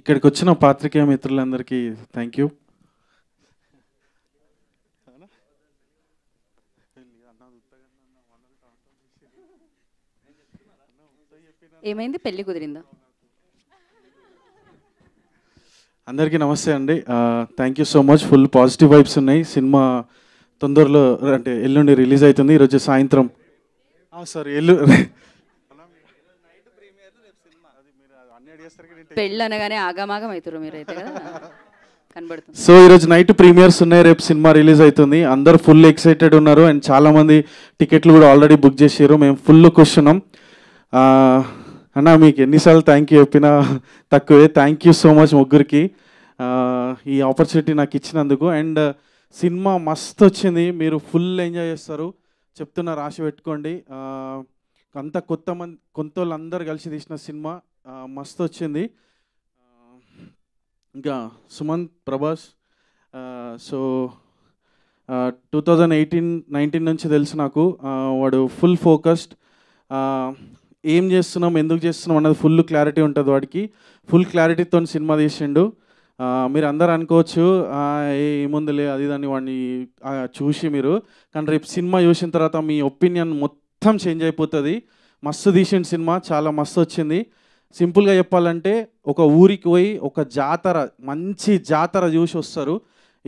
ఇక్కడికి వచ్చిన పాత్రికేయ మిత్రులందరికీ థాంక్యూ. ఏమైంది పెళ్లి కుదిరిందా? అందరికీ నమస్తే అండి. Thank you so much. Full positive vibes ఉన్నాయి. సినిమా తొందరలో అంటే ఎల్లుండి రిలీజ్ అవుతుంది. ఈరోజు సాయంత్రం సారీ ఎల్లు పెళ్ళనగానే ఆగమాగం అవుతారు మీరైతే కదా కనబడుతుంది. సో ఈరోజు నైట్ ప్రీమియర్స్ ఉన్నాయి, రేపు సినిమా రిలీజ్ అవుతుంది. అందరు ఫుల్ ఎక్సైటెడ్ ఉన్నారు అండ్ చాలామంది టికెట్లు కూడా ఆల్రెడీ బుక్ చేసారు. మేము ఫుల్ కూర్చున్నాం. అన్నా మీకు ఎన్నిసార్లు థ్యాంక్ యూ చెప్పినా తక్కువే. థ్యాంక్ యూ సో మచ్ ముగ్గురికి ఈ ఆపర్చునిటీ నాకు ఇచ్చినందుకు. అండ్ సినిమా మస్తు వచ్చింది, మీరు ఫుల్ ఎంజాయ్ చేస్తారు చెప్తున్నా, రాసి పెట్టుకోండి. అంతా కొత్త వాళ్ళందరూ కలిసి తీసిన సినిమా మస్తు వచ్చింది. ఇంకా సుమంత్ ప్రభాస్, సో 2018-19 నుంచి తెలుసు నాకు. వాడు ఫుల్ ఫోకస్డ్, ఏం చేస్తున్నాం ఎందుకు చేస్తున్నాం అన్నది ఫుల్ క్లారిటీ ఉంటుంది వాడికి. ఫుల్ క్లారిటీతో సినిమా తీసిండు. మీరు అందరు అనుకోవచ్చు ఏముందిలే అది దాన్ని వాడిని చూసి మీరు, కానీ రేపు సినిమా చూసిన తర్వాత మీ ఒపీనియన్ మొత్తం చేంజ్ అయిపోతుంది. మస్తు తీసిండు సినిమా, చాలా మస్తు వచ్చింది. సింపుల్గా చెప్పాలంటే ఒక ఊరికి పోయి ఒక జాతర, మంచి జాతర చూసి వస్తారు.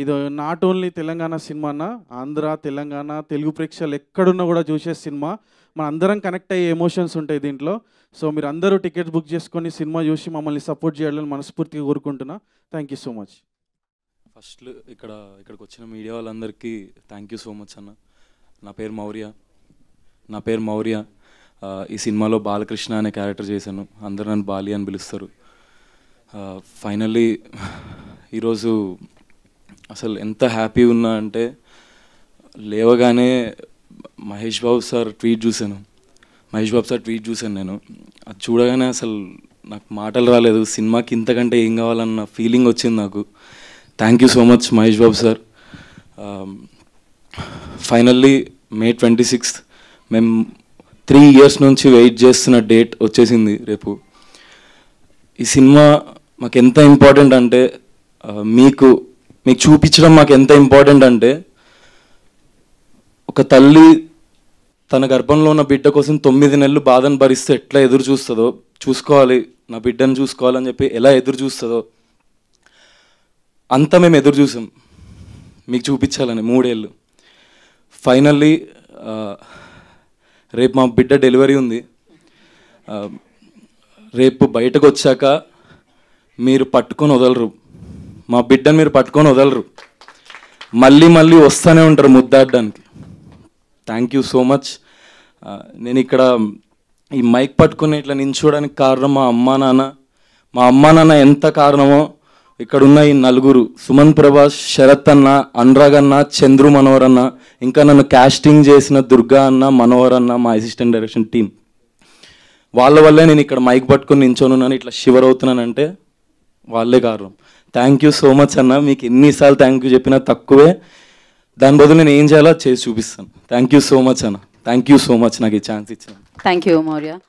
ఇది నాట్ ఓన్లీ తెలంగాణ సినిమా అన్న, ఆంధ్ర తెలంగాణ తెలుగు ప్రేక్షకులు ఎక్కడున్నా కూడా చూసే సినిమా. మన అందరం కనెక్ట్ అయ్యే ఎమోషన్స్ ఉంటాయి దీంట్లో. సో మీరు అందరూ టికెట్స్ బుక్ చేసుకొని సినిమా చూసి మమ్మల్ని సపోర్ట్ చేయాలని మనస్ఫూర్తిగా కోరుకుంటున్నా. Thank you so much. First ఇక్కడికి వచ్చిన మీడియా వాళ్ళందరికీ థ్యాంక్ యూ సో మచ్ అన్న. నా పేరు మౌర్య. ఈ సినిమాలో బాలకృష్ణ అనే క్యారెక్టర్ చేశాను. అందరూ నన్ను బాలి అని పిలుస్తారు. ఫైనల్లీ ఈరోజు అసలు ఎంత హ్యాపీగా ఉన్నా అంటే, లేవగానే మహేష్ బాబు సార్ ట్వీట్ చూశాను నేను. అది చూడగానే అసలు నాకు మాటలు రాలేదు. సినిమాకి ఇంతకంటే ఏం కావాలన్న ఫీలింగ్ వచ్చింది నాకు. Thank you so much Mahesh Babu sir. Finally May 26th మేము 3 years నుంచి వెయిట్ చేస్తున్న డేట్ వచ్చేసింది రేపు. ఈ సినిమా మాకు ఎంత ఇంపార్టెంట్ అంటే, మీకు చూపించడం మాకు ఎంత ఇంపార్టెంట్ అంటే, ఒక తల్లి తన గర్భంలో ఉన్న బిడ్డ కోసం 9 నెలలు బాధను భరిస్తే ఎట్లా ఎదురు చూస్తుందో, చూసుకోవాలి నా బిడ్డను చూసుకోవాలని చెప్పి ఎలా ఎదురు చూస్తుందో అంత మేము ఎదురు చూసాం మీకు చూపించాలని 3 ఏళ్ళు. ఫైనల్లీ రేపు మా బిడ్డ డెలివరీ ఉంది. రేపు బయటకు వచ్చాక మా బిడ్డను మీరు పట్టుకొని వదలరు. మళ్ళీ వస్తూనే ఉంటారు ముద్దాడడానికి. Thank you so much. నేను ఇక్కడ ఈ మైక్ పట్టుకుని ఇట్లా నించోడానికి కారణం మా అమ్మా నాన్న ఎంత కారణమో ఇక్కడున్న ఈ నలుగురు, సుమంత్ ప్రభాస్, శరత్ అన్న, అనురాగ్ అన్న, చంద్రు మనోహర్ అన్న, ఇంకా నన్ను క్యాస్టింగ్ చేసిన దుర్గా అన్న, మనోహర్ అన్న, మా అసిస్టెంట్ డైరెక్షన్ టీం, వాళ్ళ వల్లే నేను ఇక్కడ మైక్ పట్టుకుని నించోనున్నాను, ఇట్లా షివర్ అవుతున్నానంటే వాళ్ళే కారణం. థ్యాంక్ యూ సో మచ్ అన్న. మీకు ఎన్నిసార్లు థ్యాంక్ యూ చెప్పినా తక్కువే. దాని బదులు నేను ఏం చేయాలో చేసి చూపిస్తాను. థ్యాంక్ యూ సో మచ్ అన్న. థ్యాంక్ యూ సో మచ్ నాకు ఈ ఛాన్స్ ఇచ్చిన. Thank you Maurya.